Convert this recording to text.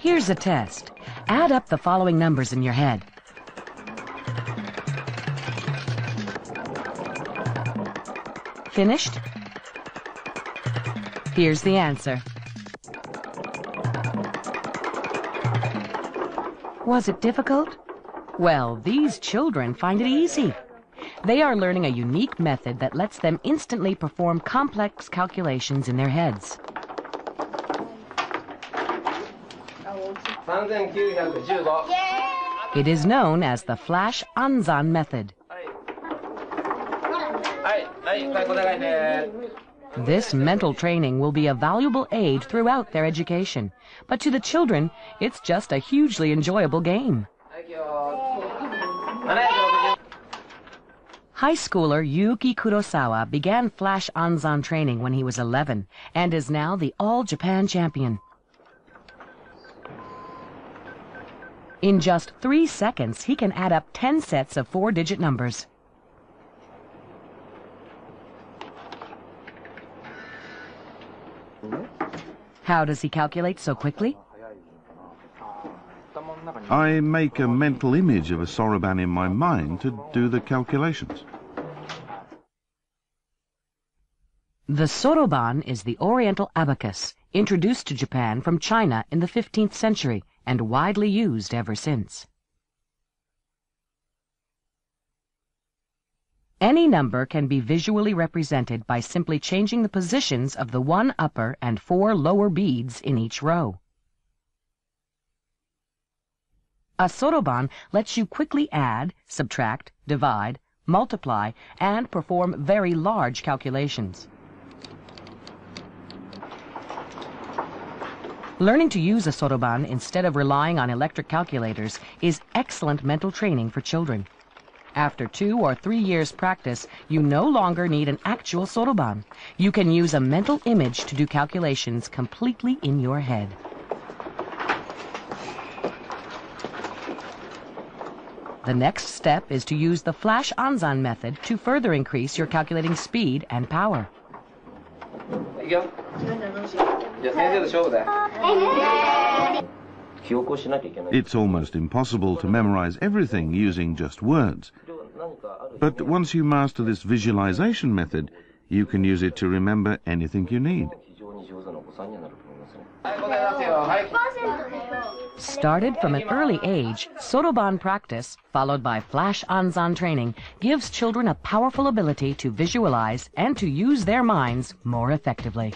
Here's a test. Add up the following numbers in your head. Finished? Here's the answer. Was it difficult? Well, these children find it easy. They are learning a unique method that lets them instantly perform complex calculations in their heads. 3915. It is known as the Flash Anzan method. This mental training will be a valuable aid throughout their education, but to the children, it's just a hugely enjoyable game. High schooler Yuki Kurosawa began Flash Anzan training when he was 11 and is now the All-Japan champion. In just 3 seconds, he can add up 10 sets of 4-digit numbers. How does he calculate so quickly? I make a mental image of a soroban in my mind to do the calculations. The soroban is the Oriental abacus, introduced to Japan from China in the 15th century and widely used ever since. Any number can be visually represented by simply changing the positions of the 1 upper and 4 lower beads in each row. A soroban lets you quickly add, subtract, divide, multiply, and perform very large calculations. Learning to use a soroban instead of relying on electric calculators is excellent mental training for children. After 2 or 3 years' practice, you no longer need an actual soroban. You can use a mental image to do calculations completely in your head. The next step is to use the Flash Anzan method to further increase your calculating speed and power. It's almost impossible to memorize everything using just words. But once you master this visualization method, you can use it to remember anything you need. Started from an early age, soroban practice, followed by Flash Anzan training, gives children a powerful ability to visualize and to use their minds more effectively.